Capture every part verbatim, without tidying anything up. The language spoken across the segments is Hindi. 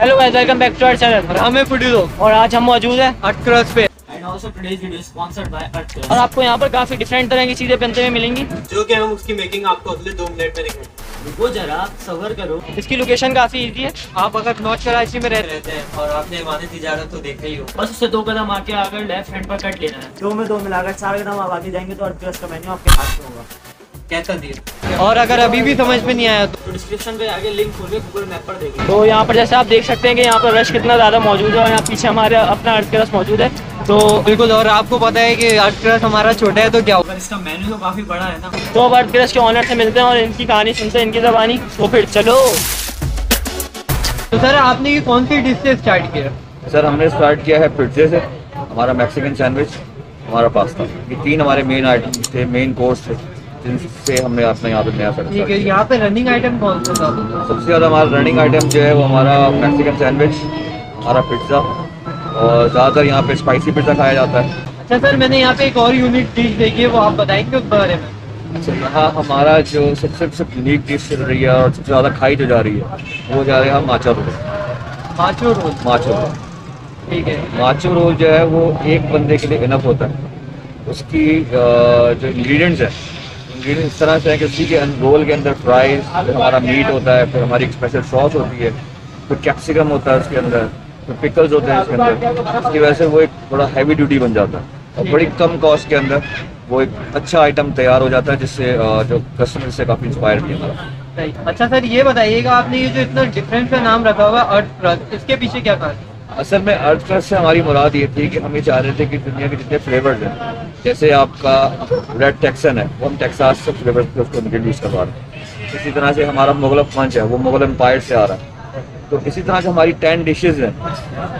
Hello guys, welcome back to our channel. हम हैं पुडीलो और आज हम मौजूद हैं अर्थ क्रस्ट पे। And also today's video sponsored by Earth Crust. और आपको यहाँ पर काफी डिफरेंट तरह की चीजें बनते हुए मिलेंगी, जो कि हम उसकी मेकिंग आपको अगले दो मिनट में दिखाएंगे। रुको जरा, सब्र करो। इसकी लोकेशन काफी इजी है। आप अगर नॉर्थ कराची में रह रहते हैं और आपने वाने तिजारत तो देखा ही हो, बस उससे दो कदम आके आकर लेफ्ट हैंड पर कट लेना है। दो में दो मिलाकर चार कदम आप आगे जाएंगे तो अर्थ क्रस्ट का मेन्यू आपके हाथ में होगा। और अगर अभी भी समझ में नहीं आया तो डिस्क्रिप्शन पे आगे लिंक खोल के गूगल मैप पर देखिए। तो यहाँ पर जैसे आप देख सकते हैं कि यहाँ पर रश कितना ज़्यादा मौजूद है और यहाँ पीछे हमारे अपना अर्थ क्रस्ट मौजूद है। तो बिल्कुल, और आपको पता है कि अर्थ क्रस्ट हमारा छोटा है तो क्या होगा, इसका मेन्यू तो काफ़ी बड़ा है ना। तो अब अर्थ क्रस्ट के ऑनर से मिलते हैं और इनकी कहानी सुनते हैं, इनकी जबानी। तो फिर चलो। तो सर, आपने ये कौन सी डिश से स्टार्ट किया? सर, हमने स्टार्ट किया है पिज्जे से। हमारा मैक्सिकन सैंडविच, हमारा पास्ता, ये तीन हमारे मेन आइटम थे, मेन कोर्स थे, जिनसे हमने अपने यहाँ पे नया सर्विस। ठीक है, यहाँ पे रनिंग आइटम कौन सा था? सबसे ज़्यादा हमारा रनिंग आइटम जो है वो हमारा मैक्सिकन सैंडविच, हमारा पिज्ज़ा, और ज़्यादातर यहाँ पे स्पाइसी पिज्ज़ा खाया जाता है। अच्छा सर, मैंने यहाँ पे एक और यूनिक डिश देखी है, वो आप बताएंगे उस बारे में? अच्छा, यहाँ हमारा जो सबसे सबसे यूनिक डिश चल रही है और सबसे ज़्यादा खाई जो जा रही है वो जा रही है macho roll. Macho roll macho roll ठीक है। माचो रोल जो है वो एक बंदे के लिए इनफ होता है। उसकी जो इन्ग्रीडियंट्स हैं इस तरह से है कि उसी के रोल के अंदर फ्राइज, फिर हमारा मीट होता है, फिर हमारी एक स्पेशल सॉस होती है, फिर कैप्सिकम होता है उसके अंदर, फिर पिकल्स होते हैं इसके अंदर। इसकी वजह से वो एक थोड़ा हैवी ड्यूटी बन जाता है और बड़ी कम कॉस्ट के अंदर वो एक अच्छा आइटम तैयार हो जाता है, जिससे जो कस्टमर से काफ़ी इंस्पायर भी होता है। अच्छा सर, ये बताइएगा, आपने ये जो इतना डिफरेंट का नाम रखा हुआ अर्थ क्रस्ट, इसके पीछे क्या कारण? असल में अर्थ क्रस्ट से हमारी मुराद ये थी कि हम ये चाह रहे थे कि दुनिया के जितने फ्लेवर्स हैं, जैसे आपका रेड टेक्सन है वो हम टेक्सास से फ्लेवर्स को उसको इंट्रोड्यूस करवा रहे हैं। इसी तरह से हमारा मुगल पंच है वो मुगल एम्पायर से आ रहा है। तो इसी तरह से हमारी टेन डिशेज हैं,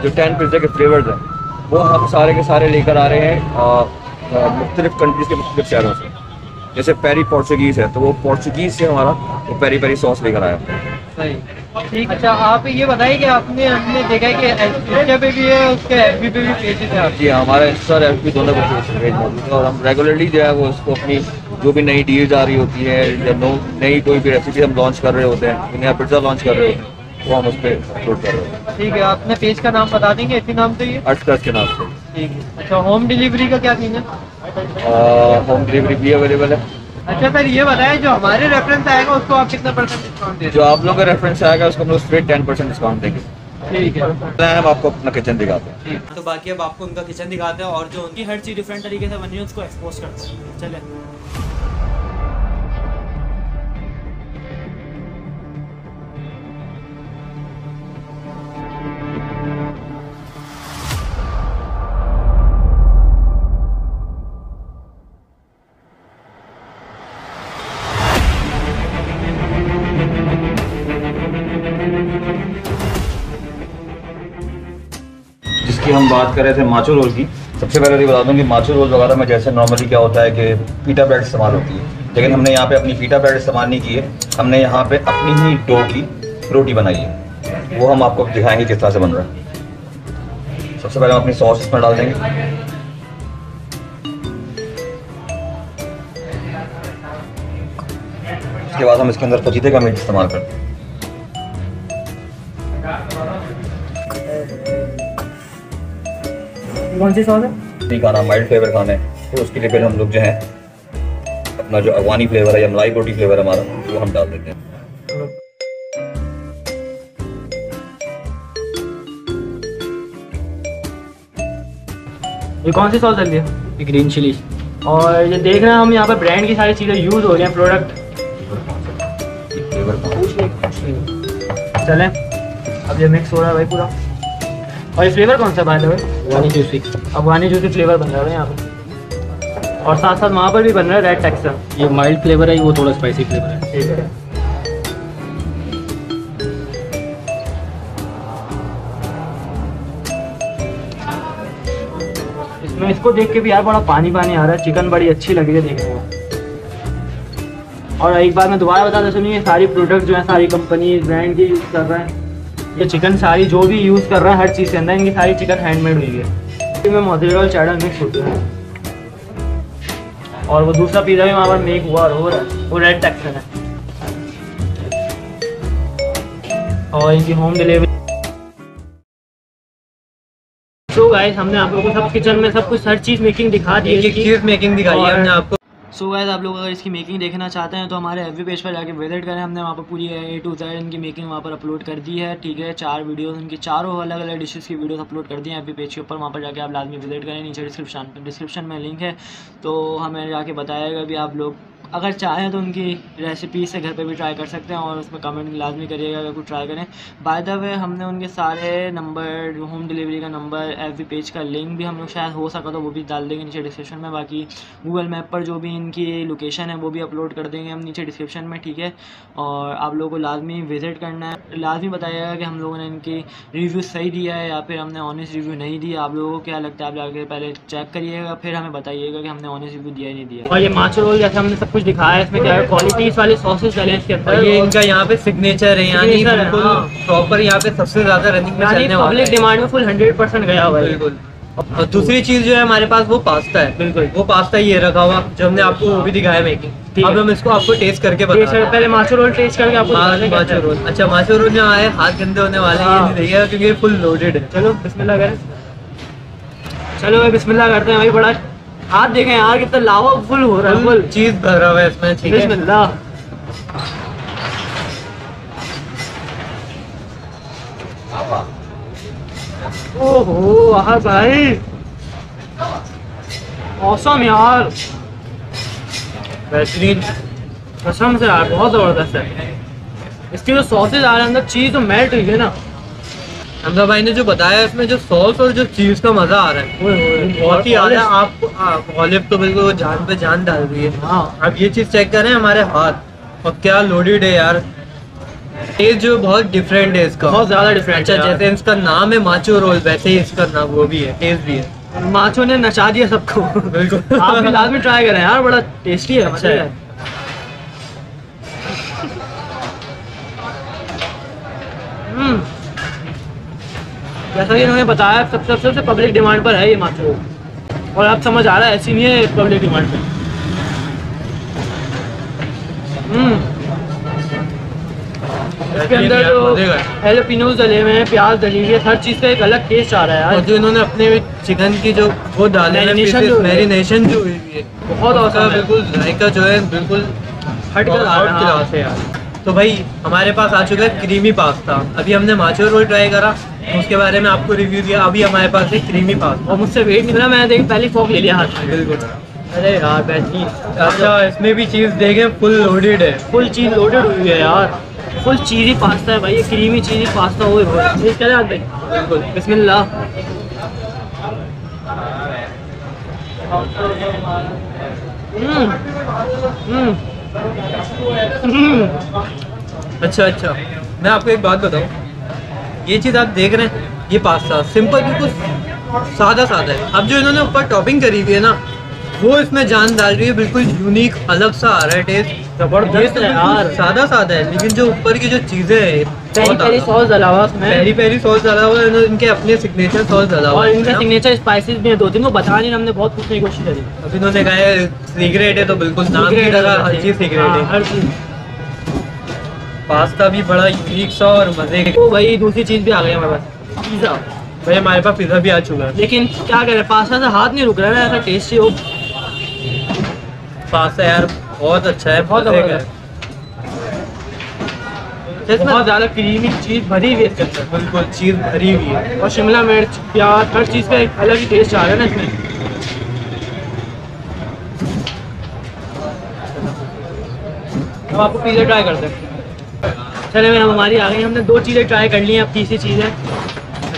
जो टेन पिज्जा के फ्लेवर्स हैं, वो हम सारे के सारे लेकर आ रहे हैं मुख्तलिफ कंट्रीज़ के मुख्तलिफ शहरों से। जैसे पेरी पोर्चुगीज़ है तो वो पोर्चुगीज़ से हमारा वो पेरी पेरी सॉस लेकर आया। ठीक। अच्छा, आप ये बताइए कि आपने हमने देखा है कि इंस्टा पे भी है, उसके एफ बी पे भी पेजेस हैं। जी, हमारा इंस्टा और एफ बी दोनों पे पेज मौजूद है और हम रेगुलरली जो है वो उसको अपनी जो भी नई डील्स आ रही होती है या नो नई कोई भी रेसिपी हम लॉन्च कर रहे होते हैं, नया पिज्ज़ा लॉन्च कर रहे होते हैं, वो हम उस पर अपलोड कर रहे हैं। ठीक है, आपने पेज का नाम बता देंगे इसी नाम से? ये अर्थ क्रस्ट के नाम से। ठीक है। अच्छा, होम डिलीवरी का क्या सीन है? होम डिलीवरी भी अवेलेबल है। अच्छा सर, ये बताएं, जो हमारे रेफरेंस आएगा उसको आप कितना परसेंट डिस्काउंट देंगे? जो आप लोगों का रेफरेंस आएगा उसको हम लोग स्ट्रेट टेन परसेंट डिस्काउंट देंगे। ठीक है, हम आपको अपना किचन दिखाते हैं। तो बाकी अब आपको उनका किचन दिखाते हैं और जो उनकी हर चीज़ डिफरेंट तरीके से बनी है उसको एक्सपोज करते हैं। चले। जिसकी हम बात कर रहे थे माचो रोल की, सबसे पहले ये बता दूँ कि माचो रोल वगैरह में जैसे नॉर्मली क्या होता है कि पीटा ब्रेड इस्तेमाल होती है, लेकिन हमने यहाँ पे अपनी पीटा ब्रेड इस्तेमाल नहीं की है। हमने यहाँ पे अपनी ही डो की रोटी बनाई है, वो हम आपको दिखाएंगे किस तरह से बन रहा है। सबसे पहले हम अपनी सॉस इसमें डाल देंगे। उसके बाद हम इसके अंदर पतीते का मीट इस्तेमाल करते हैं। कौन सी सॉस है? नहीं खाना, माइल्ड फ्लेवर खाना है, तो उसके लिए फिर हम लोग जो है अपना जो अफगानी फ्लेवर है या मलाई रोटी फ्लेवर हमारा, वो हम डाल देते हैं। ये कौन सी सॉस डाल दिया? ये ग्रीन चिली। और ये देख रहे हैं हम यहाँ पर ब्रांड की सारी चीज़ें यूज़ हो रही हैं, प्रोडक्ट फ्लेवर। चलें, अब ये मिक्स हो रहा है भाई पूरा। और ये फ्लेवर कौन सा बन रहा है? Afghani juicy. Afghani juicy flavour बन रहा है यहाँ पर, और साथ साथ वहाँ पर भी बन रहा है रेड टेक्सचर। ये माइल्ड फ्लेवर है, वो थोड़ा स्पाइसी फ्लेवर है। ठीक है, इसमें इसको देख के भी यार बड़ा पानी पानी आ रहा है। चिकन बड़ी अच्छी लग रही है देखने को। और एक बार मैं दोबारा बताता सुनिए, सारी प्रोडक्ट जो है सारी कंपनी ब्रांड की यूज़ कर रहे हैं। ये चिकन सारी जो भी यूज़ कर रहा है हर चीज़ के अंदर, इनकी सारी चिकन हैंडमेड हुई है। इसमें मोज़रेला और चेडर मिक्स होती है, और वो दूसरा पिज़्ज़ा भी वहाँ पर मेक हुआ और हो रहा है, वो रेड टेक्सन है। और इनकी होम डिलीवरी तो गाइस हमने आप लोगों को सब किचन में सब कुछ हर चीज़ मेकिंग दिखा दी है, चीज़ मेकिंग दिखाई है हमने आपको। सो so गाइस आप लोग अगर इसकी मेकिंग देखना चाहते हैं तो हमारे एवरी पेज पर जाके विजिट करें। हमने वहाँ पर पूरी ए टू जेड इनकी मेकिंग वहाँ पर अपलोड कर दी है, ठीक है। चार वीडियोस इनकी चारों अलग अलग डिशेस की वीडियोस अपलोड कर दी हैं एवरी पेज के ऊपर, वहाँ पर जाके आप लाजमी विजिट करें। नीचे डिस्क्रिप्शन डिस्क्रिप्शन में लिंक है, तो हमें जाके बताएगा कि आप लोग अगर चाहें तो उनकी रेसिपी से घर पे भी ट्राई कर सकते हैं और उसमें कमेंट लाजमी करिएगा अगर कुछ ट्राई करें। बाय द वे हमने उनके सारे नंबर, होम डिलीवरी का नंबर, एवरी पेज का लिंक भी हम लोग शायद हो सका तो वो भी डाल देंगे नीचे डिस्क्रिप्शन में। बाकी गूगल मैप पर जो भी इनकी लोकेशन है वो भी अपलोड कर देंगे हम नीचे डिस्क्रिप्शन में, ठीक है। और आप लोगों को लाजमी विज़िट करना है, लाजमी बताइएगा कि हम लोगों ने इनकी रिव्यू सही दिया है या फिर हमने ऑनेस्ट रिव्यू नहीं दिया। आप लोगों को क्या लगता है, आप जाकर पहले चेक करिएगा फिर हमें बताइएगा कि हमने ऑनेस्ट रिव्यू दिया नहीं दिया। और ये माचो रोल जैसे हमने सब दिखाया है, इसमें क्या है क्वालिटीज वाले सॉसेस डाले इसके अंदर, ये इनका यहाँ पे सिग्नेचर है, यानी बिल्कुल प्रॉपर यहाँ पे सबसे ज्यादा रनिंग में चलने वाला है, पब्लिक डिमांड में फुल हंड्रेड परसेंट गया हुआ है बिल्कुल। और दूसरी चीज जो है हमारे पास वो पास्ता है, बिल्कुल वो पास्ता ये रखा हुआ जो हमने आपको वो भी दिखाया मेकिंग। अब हम इसको आपको टेस्ट करके बताते हैं, पहले माचो रोल टेस्ट करके आपको माचो रोल। अच्छा माचो रोल जो आए हाथ गंदे होने वाले ये नहीं देखिएगा क्योंकि ये फुल लोडेड है। चलो बिस्मिल्लाह करें, चलो बिस्मिल्लाह करते हैं भाई। बड़ा हाथ देखें यार कितना लावा फुल हो रहा है, फुल चीज भरा हुआ है इसमें, ठीक है। बिस्मिल्लाह, ओहो आहा भाई ऑसम यार, बेहतरीन कसम से यार, बहुत जबरदस्त है। इसकी जो सॉसेज आ रहे हैं अंदर, चीज तो मेल्ट हुई है ना। हमजा भाई ने जो बताया इसमें जो सॉस और जो चीज़ का मज़ा आ रहा है बहुत ही आ रहा है। आप ऑलिव तो बिल्कुल जान पे जान डाल रही है। हाँ आप ये चीज़ चेक करें हमारे हाथ, और क्या लोडेड है यार। टेस्ट जो बहुत डिफरेंट है इसका, बहुत ज़्यादा डिफरेंट है। जैसे इसका नाम है माचो रोल, वैसे ही इसका नाम वो भी है, टेस्ट भी है। माचो ने नचा दिया सबको बिल्कुल। आप भी लाजमी ट्राई करें यार, बड़ा टेस्टी है, अच्छा है। जैसा कि इन्होंने बताया सबसे सबसे सब सब पब्लिक डिमांड पर है ये माचो रोल, और आप समझ आ रहा है ऐसी नहीं है पब्लिक डिमांड पर। इसके अंदर जो हैलोपिनोज डले हुए हैं, प्याज डली हुई है, हर चीज़ का एक अलग टेस्ट आ रहा है यार। और जो इन्होंने अपने चिकन की जो वो डाले मैरिनेशन जो हुई है बहुत औसम, बिल्कुल जायका जो है बिल्कुल हट क्लास है यार। तो भाई हमारे पास आ चुका है क्रीमी पास्ता, अभी हमने माचो रोल ट्राई करा उसके बारे में आपको रिव्यू दिया, अभी हमारे पास है क्रीमी पास्ता। और मुझसे वेट निकला, मैंने देखी पहली फोक ले लिया हाथ में बिल्कुल। अरे यार बैठी, अच्छा इसमें भी चीज़ देखें फुल लोडेड है, फुल चीज़ लोडेड हुई है यार, फुल चीज़ी पास्ता है भाई ये, क्रीमी चीज़ी पास्ता हुए हाथ भाई बिल्कुल। बिस्मिल्लाह, अच्छा अच्छा मैं आपको एक बात बताऊं, ये चीज़ आप देख रहे हैं ये पास्ता सिंपल बिल्कुल सादा सादा है। अब जो इन्होंने ऊपर टॉपिंग करी हुई है ना वो इसमें जान डाल रही है, बिल्कुल यूनिक अलग सा आ रहा है टेस्ट, जबरदस्त है यार। सादा सादा है लेकिन जो ऊपर की जो चीज़ें हैं, पेरी सॉस डाला हुआ उसमें, पेरी पेरी सॉस डाला हुआ है, इनके अपने सिग्नेचर सॉस डाला हुआ है, और इनका सिग्नेचर स्पाइसेस भी हैं दो तीन, वो बता नहीं, हमने बहुत पूछने की कोशिश करी। अब इन्होंने कहा है सीक्रेट है तो बिल्कुल नाम की तरह हर चीज़ सीक्रेट है, हर चीज़। पास्ता भी बड़ा यूनिक सा और मजे का। तो भाई दूसरी चीज़ भी आ गई हमारे पास, पिज़्ज़ा। भाई हमारे पास पिज़्ज़ा भी आ चुका है, लेकिन क्या करें पास्ता से हाथ नहीं रुक रहा है, ऐसा टेस्टी हो पास्ता यार, बहुत अच्छा है, बहुत मजे का है, बहुत ज़्यादा क्रीमी चीज़ भरी हुई है इसके अंदर, बिल्कुल चीज़ भरी हुई है। और शिमला मिर्च, प्याज, हर चीज़ का एक अलग ही टेस्ट आ रहा है ना इसमें। अब तो आपको पिज़्ज़ा ट्राई करते हैं। चले भाई हमारी आ गई, हमने दो चीज़ें ट्राई कर ली हैं, अब तीसरी चीज़ है।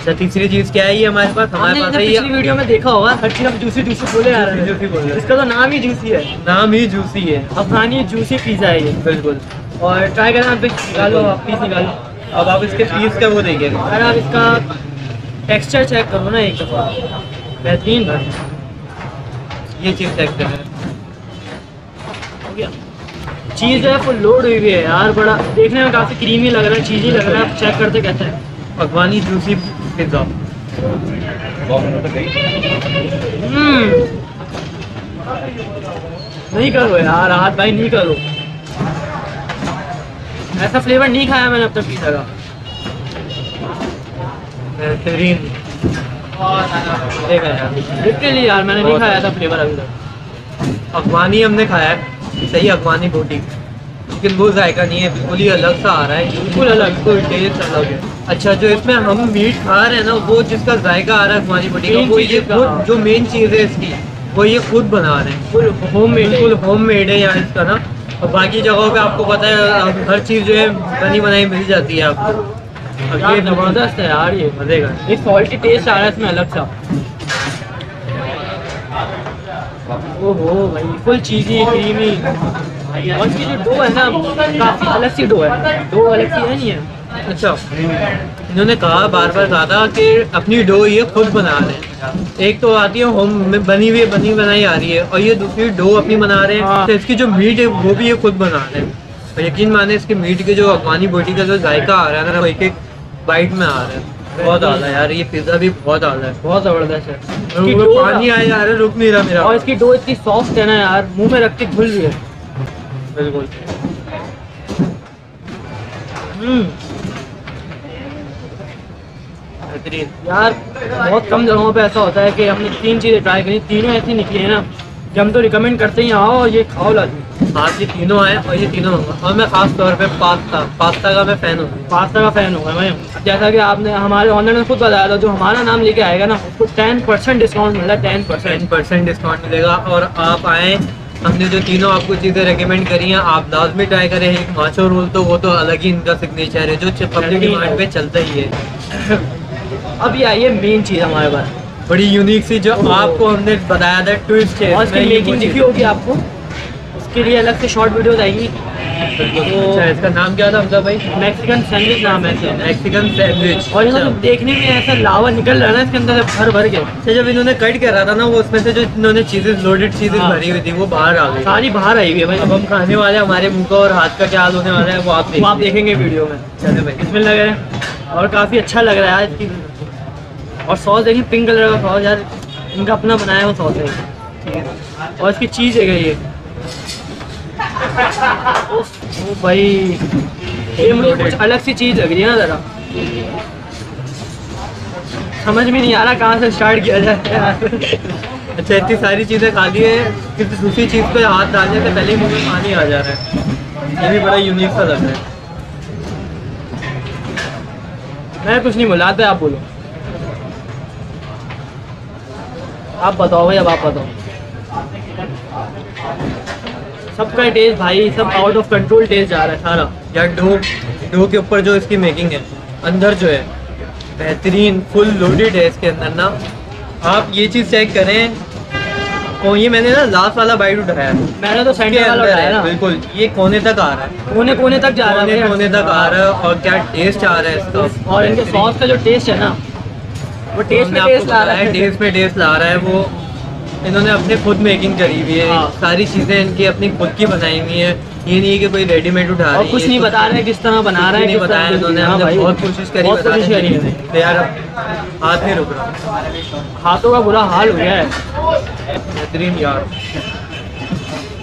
अच्छा तीसरी चीज़ क्या है ये हमारे पास, हमारे पास पिछली वीडियो में देखा होगा हर चीज़ हम जूसी जूसी बोले आ रहे हैं, जूसी बोले, इसका तो नाम ही जूसी है, नाम ही जूसी है, अफगानी जूसी पिज़्ज़ा है ये बिल्कुल। और ट्राई करना, निकालो आप पीस निकालो। अब आप इसके पीस का वो देखिए, अरे आप इसका टेक्सचर चेक करो ना एक दफ़ा, बेहतरीन है ये चीज़, चेक कर हो गया। चीज़ है फुल लोड हुई हुई है यार, बड़ा देखने में काफ़ी क्रीमी लग रहा है, चीज़ ही लग रहा है। चेक करते कहते हैं अफगानी जूसी पिज़्ज़ा, नहीं करो यार हाथ भाई नहीं करो, ऐसा फ्लेवर नहीं खाया मैंने अब तक पिज़्ज़ा का, बेहतरीन। देखा यार, लिटरली यार मैंने नहीं खाया था फ्लेवर अभी तक। अफगानी हमने खाया है, सही अफगानी बोटी, लेकिन वो जायका नहीं है, बिल्कुल ही अलग सा आ रहा है, बिल्कुल अलग, कोई टेस्ट अलग है। अच्छा जो इसमें हम मीट खा रहे हैं ना, वो जिसका जायका आ रहा है अफगानी बोटी का, वो ये खुद जो मेन चीज़ है इसकी, वो ये खुद बना रहे हैं, full homemade, full homemade है यार इसका ना। और बाकी जगहों पे आपको पता है हर चीज़ जो है बनी बनाई मिल जाती है आपको। अब ये जबरदस्त है यार, ये मजेगा, ये सॉल्टी टेस्ट आ रहा है इसमें अलग सा। ओहो भाई, फुल चीज़ी क्रीमी, और इसकी जो डो है ना काफ़ी अलग सी डो है, डो अलग सी है नहीं है। अच्छा इन्होंने कहा बार बार कहा था कि अपनी डो ये खुद बना रहे हैं। एक तो आती है होम में बनी हुई बनी बनाई आ रही है, और ये दूसरी डो अपनी बना रहे हैं। तो इसकी जो मीट है वो भी ये खुद बना रहे हैं। यकीन माने इसके मीट के जो अफगानी बोटी का जो जायका आ रहा है ना, वो एक एक बाइट में आ रहा है, बहुत आला है यार। ये पिज़्ज़ा भी बहुत आला है, बहुत ज़बरदस्त है। इसकी डो पानी आया यार, रुक नहीं रहा मेरा। और इसकी डो इतनी सॉफ्ट है ना यार, मुंह में रख के घुल रही है बिल्कुल। यार बहुत कम जगहों पे ऐसा होता है कि हमने तीन चीज़ें ट्राई करी, तीनों ऐसी निकली है ना कि हम तो रिकमेंड करते ही आओ और ये खाओ लाजमी। आज ये तीनों आए और ये तीनों मंगा। और मैं खास तौर पे पास्ता, पास्ता का मैं फ़ैन हूँ, पास्ता का फ़ैन होगा मैं। जैसा कि आपने हमारे ऑनर ने खुद बताया था, जो हमारा नाम लेके आएगा ना उसको टेन परसेंट डिस्काउंट मिला, टेन परसेंट परसेंट डिस्काउंट मिलेगा। और आप आएँ, हमने जो तीनों आपको चीज़ें रेकमेंड करी हैं आप लाजमी ट्राई करें। एक माचो रोल तो वो तो अलग ही इनका सिग्नेचर है, जो पब्लिक डिमांड पे चलता ही है। अब ये आइए मेन चीज़ हमारे पास, बड़ी यूनिक सी, जो आपको हमने बताया था ट्विस्ट है, और इसकी मेकिंग दिखी होगी आपको, उसके लिए अलग से शॉर्ट वीडियोज आएगी। तो इसका नाम क्या था हमजा भाई? मैक्सिकन सैंडविच नाम है, मैक्सिकन सैंडविच। और इन्होंने देखने में ऐसा लावा निकल रहा है इसके अंदर भर भर के। जब इन्होंने कट करा था ना, वो उसमें से जो इन्होंने चीज़ें लोडेड चीज़ें भरी हुई थी वो बाहर आ गई, सारी बाहर आई हुई है भाई। अब हम खाने वाले, हमारे मुँह का और हाथ का क्या हाल होने वाला है वो आप आप देखेंगे वीडियो में। चलो भाई इसमें लग रहा है, और काफ़ी अच्छा लग रहा है इसकी। और सॉस देखिए, पिंक कलर का सॉस यार, इनका अपना बनाया हुआ सॉस है। और इसकी चीज़ है ये, ओ भाई ये मुझे कुछ अलग सी चीज़ लग रही है ना, ज़रा समझ में नहीं आ रहा कहाँ से स्टार्ट किया जाए यार। अच्छा इतनी सारी चीज़ें खा ली है, किसी दूसरी चीज़ पे हाथ डालने से पहले मुँह में पानी आ जा रहा है। ये भी बड़ा यूनिक सा लग रहा है। मैं कुछ नहीं बुलाता, आप बोलो, आप बताओ भाई, अब आप बताओ। सबका टेस्ट भाई, सब आउट ऑफ कंट्रोल टेस्ट जा रहा है सारा यार। डो डो के ऊपर जो इसकी मेकिंग है, अंदर जो है बेहतरीन, फुल लोडेड है इसके अंदर ना। आप ये चीज़ चेक करें, और ये मैंने ना लास्ट वाला बाइट उठाया, मैंने तो सेंटर वाला उठाया ना, बिल्कुल ये कोने तक आ रहा है, कोने कोने तक जा रहा है, कोने तक आ रहा है। और क्या टेस्ट आ रहा है इसका, और इनके सॉस का जो टेस्ट है ना, वो टेस्ट में टेस्ट ला रहा है, टेस्ट में टेस्ट ला रहा है। वो इन्होंने अपने खुद मेकिंग करी हुई है, सारी चीज़ें इनकी अपनी खुद की बनाई हुई है, ये नहीं है कि कोई रेडीमेड उठा रहा है। कुछ नहीं बता रहे किस तरह बना रहे हैं, नहीं बताया इन्होंने, हमने बहुत कोशिश करी बताने। यार हाथ नहीं रुक रहा, हाथों का बुरा हाल हो गया है। बेहतरीन यार,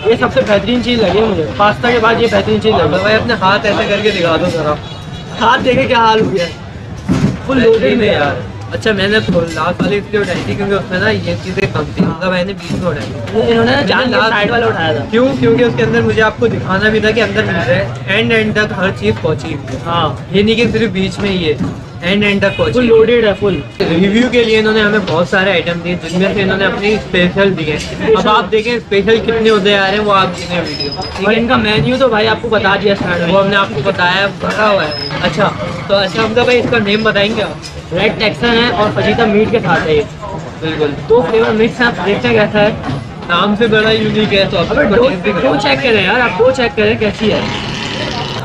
ये सबसे बेहतरीन चीज़ लगी मुझे पास्ता के बाद, ये बेहतरीन चीज़ लगी भाई। अपने हाथ ऐसे करके दिखा दो जरा, हाथ देखे क्या हाल हो गया है, फुल लोडेड है यार। अच्छा मैंने तो लास्ट वाले इसलिए उठाई थी क्योंकि उसमें ना ये चीज़ें कम थी, मतलब मैंने बीच में उठाई, इन्होंने साइड वाला उठाया था। क्यों? क्योंकि उसके अंदर मुझे आपको दिखाना भी था कि अंदर मिल रहा है, एंड एंड तक हर चीज़ पहुंची हुई है। हाँ ये नहीं कि सिर्फ बीच में ही है, एंड एंड तक पहुंची, फुल लोडेड है फुल। रिव्यू के लिए इन्होंने हमें बहुत सारे आइटम दिए, जिनमें से इन्होंने अपनी स्पेशल दिए। अब आप देखें स्पेशल कितने होते आ रहे हैं, वो आप देखें वीडियो। और इनका मेन्यू तो भाई आपको बता दिया स्टार्ट, वो हमने आपको बताया भरा हुआ है। अच्छा तो अच्छा हमका भाई इसका नेम बताएंगे आप? रेड टेक्सन है और फजीता मीट के साथ है ये, बिल्कुल दो फ्लेवर मिक्स है। आप देखते कैसा है, नाम से बड़ा यूनिक है। तो आप डो चेक करें यार, आप डो चेक करें कैसी है।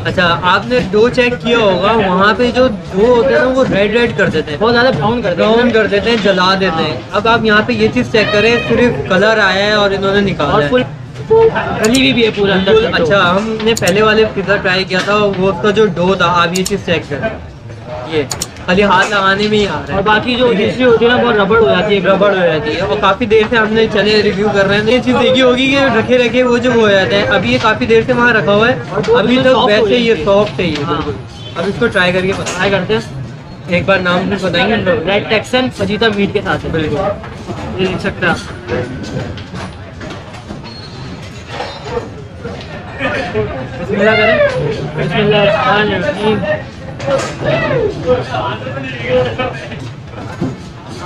अच्छा आपने डो चेक किया होगा, वहाँ पे जो डो होते हैं ना वो रेड रेड कर देते हैं, बहुत ज़्यादा ब्राउन कर ब्राउन कर देते हैं, जला देते हैं। अब आप यहाँ पे ये चीज़ चेक करें, सिर्फ कलर आया है और इन्होंने निकाला है, गली भी, भी है पूरा अंदर। अच्छा हमने पहले वाले पिज़्ज़ा ट्राई किया था, वो उसका जो डो था, आप ये चीज़ चेक करें, ये खाली हाथ लगाने में ही आ रहा है। और बाकी जो दूसरी होती है ना वो रबड़ हो जाती है, रबड़ हो जाती है। और काफ़ी देर से हमने चले रिव्यू कर रहे हैं, ये चीज़ देखी होगी कि रखे रखे वो जो हो जाता है, अभी ये काफ़ी देर से वहाँ रखा हुआ है, अभी तक वैसे ये सॉफ्ट है ये। अब इसको ट्राई करके ट्राई करते हैं। एक बार नाम भी बताएंगे हम लोग। रेड टेक्सन फजीता मीट के साथ है, बिल्कुल ये लिख सकते हैं।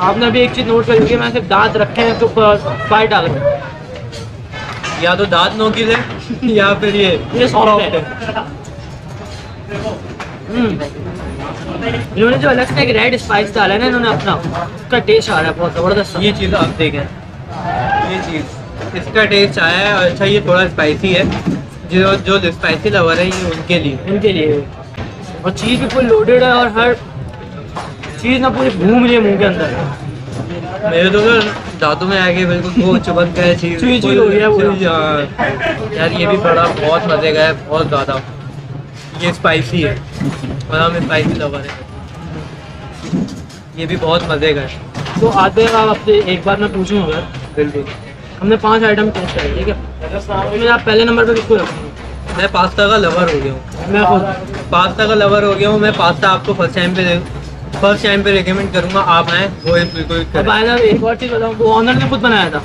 आपने अभी एक चीज़ नोट कर ली, मैंने सिर्फ दांत रखे हैं तो फाइट डाल रहे हैं, या तो दांत नोकीले या फिर ये ये सॉफ्ट है। इन्होंने जो अलग से एक रेड स्पाइस डाला है ना इन्होंने अपना, उसका टेस्ट आ रहा है बहुत ज़बरदस्त। ये चीज़ आप देखें, ये चीज़ इसका टेस्ट आया है। अच्छा ये थोड़ा स्पाइसी है, जो जो स्पाइसी लवर है ये उनके लिए उनके लिए और चीज़ भी फुल लोडेड है और हर चीज़ ना पूरी घूम रही है मुंह के अंदर। मेरे तो दांतों में आ गए बिल्कुल, वो चुभन का चीज हो गया यार। ये भी बड़ा बहुत मजे का है, बहुत ज़्यादा ये स्पाइसी है और हम स्पाइसी लवर है, ये भी बहुत मजे का है। तो आते हैं आप आपसे एक बार मैं पूछूंगा, बिल्कुल हमने पांच आइटम टेस्ट करे, ठीक है। मैं आप पहले नंबर पर किसको रखूँगा? मैं पास्ता का लवर हो गया हूँ, मैं पास्ता का लवर हो गया हूँ। मैं पास्ता आपको फर्स्ट टाइम पे फर्स्ट टाइम पे रेकमेंड करूंगा, आप आए वो बिल्कुल। एक और चीज़ बताऊँ, वो ऑनर ने खुद बनाया था,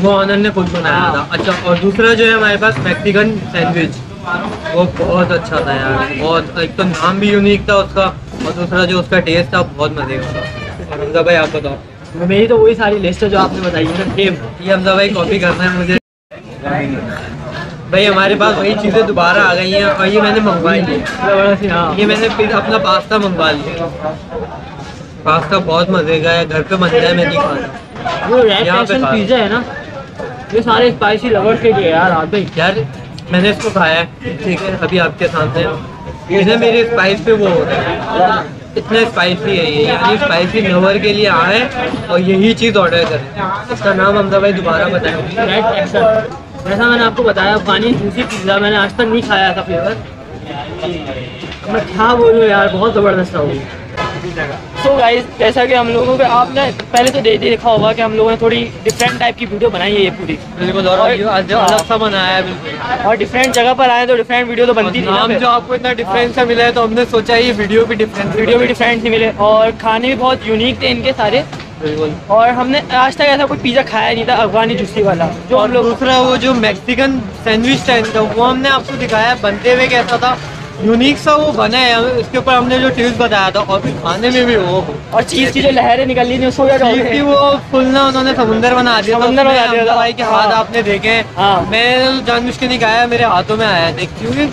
वो ऑनर ने खुद बनाया था। अच्छा और दूसरा जो है हमारे पास मैक्सिकन सैंडविच, वो बहुत अच्छा था यार, बहुत। एक तो नाम भी यूनिक था उसका और दूसरा जो उसका टेस्ट था बहुत मजे का था। हमजा भाई आप बताओ। मेरी तो वही सारी लिस्ट है जो आपने बताई है, ये हमजा भाई कॉपी करना है मुझे भाई। हमारे पास वही चीज़ें दोबारा आ गई हैं और ये मैंने मंगवाई थी, ये मैंने फिर अपना पास्ता मंगवा लिया। पास्ता बहुत मजे का है, घर पे बन जाए मैं नहीं खाना। वो रेड टेक्सन पिज़्ज़ा है ना, ये सारे स्पाइसी लवर्स के लिए यार। आप भाई यार मैंने इसको खाया है, ठीक है अभी आपके सामने, इन्हें मेरे स्पाइस पे वो होता है, इतना स्पाइसी है ये, यानी स्पाइसी लवर के लिए आए और यही चीज़ ऑर्डर करें। इसका नाम हमजा भाई दोबारा बताएं। रेड टेक्सन, जैसा मैंने आपको बताया अफगानी जूसी पिज़्ज़ा, मैंने आज तक नहीं खाया था फ्लेवर। मैं क्या बोलूँ यार, बहुत ज़बरदस्त होगी। सो गाइस जैसा कि हम लोगों को आपने पहले तो दे देखा होगा कि हम लोगों ने थोड़ी डिफरेंट टाइप की वीडियो बनाई है ये पूरी, बिल्कुल और अलग सा बनाया है बिल्कुल। और डिफरेंट जगह पर आए तो डिफरेंट वीडियो तो बनती है। जो आपको इतना डिफरेंट सा मिला है तो हमने सोचा ये वीडियो भी डिफरेंट वीडियो भी डिफरेंट मिले और खाने भी बहुत यूनिक थे इनके सारे, बिल्कुल। और हमने आज तक ऐसा कोई पिज़्ज़ा खाया नहीं था अफगानी जूसी वाला जो। और दूसरा वो जो मैक्सिकन सैंडविच था इनका, वो हमने आपको दिखाया बनते हुए कैसा था, यूनिक सा वो बना है। इसके ऊपर हमने जो टिप्स बताया था और फिर खाने में भी वो और चीज़ की जो लहरें निकल रही थी, वो फुल ना उन्होंने समुंदर बना दिया, समुंदर बना दिया था भाई। के हाथ आपने देखे, मैं जानबूझ के नहीं खाया, मेरे हाथों में आया था क्योंकि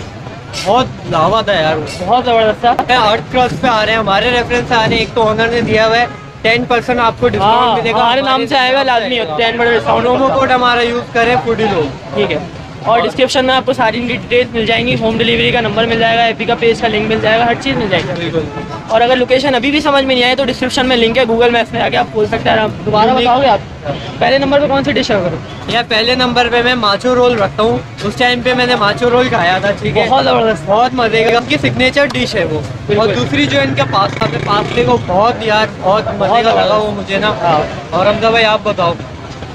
बहुत लावा था यार, बहुत ज़बरदस्त था। अर्थ क्रस्ट पे आ रहे हैं, हमारे रेफरेंस से आ रहे हैं। एक तो ऑनर ने दिया हुआ है टेन परसेंट आपको डिस्काउंट मिलेगा, हमारे नाम से आएगा लाजमी है ten percent discount. Promo code हमारा यूज़ करें फूडी लोग, ठीक है। और डिस्क्रिप्शन में आपको सारी इनकी डिटेल्स मिल जाएंगी, होम डिलीवरी का नंबर मिल जाएगा, एपी का पेज का लिंक मिल जाएगा, हर चीज़ मिल जाएगी बिल्कुल। और अगर लोकेशन अभी भी समझ में नहीं आए तो डिस्क्रिप्शन में लिंक है, गूगल मैप्स में आके आप खोल सकते हैं। आप दोबारा बताओगे आप पहले नंबर पर कौन सी डिश होगा? यार पहले नंबर पे मैं माचो रोल रखता हूँ, उस टाइम पे मैंने माचो रोल खाया था, ठीक है बहुत ज़बरदस्त, बहुत मजे का, उनकी सिग्नेचर डिश है वो। और दूसरी जो इनका पास्ता था, पास्ते को बहुत यार बहुत मजे का लगा वो मुझे ना। और हमजा भाई आप बताओ।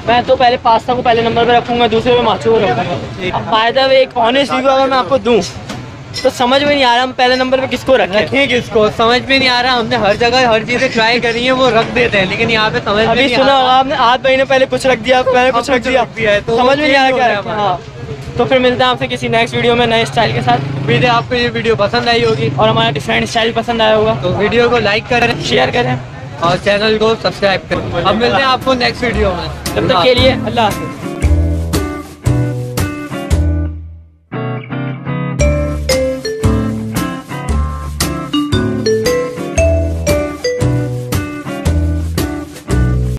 मैं तो पहले पास्ता को पहले नंबर पे रखूँगा, दूसरे पे माचो को रखूँगा। फायदा वे एक ऑनेस्ट रिव्यू अगर मैं आपको दूँ तो समझ में नहीं आ रहा हम पहले नंबर पे किसको रखें, ठीक किसको समझ में नहीं आ रहा। हमने हर जगह हर चीज़ें ट्राई करी है, वो रख देते हैं, लेकिन यहाँ पे समझ अभी नहीं सुना होगा आपने, आठ महीने पहले कुछ रख दिया, पहले कुछ रख दिया, समझ में नहीं आ रहा। हाँ तो फिर मिलते हैं आपसे किसी नेक्स्ट वीडियो में नए स्टाइल के साथ। उम्मीद है आपको ये वीडियो पसंद आई होगी और हमारा डिफरेंट स्टाइल पसंद आया होगा। तो वीडियो को लाइक करें, शेयर करें और चैनल को सब्सक्राइब करें। अब मिलते हैं आपको नेक्स्ट वीडियो में, तब तक के लिए अल्लाह हाफ़िज़।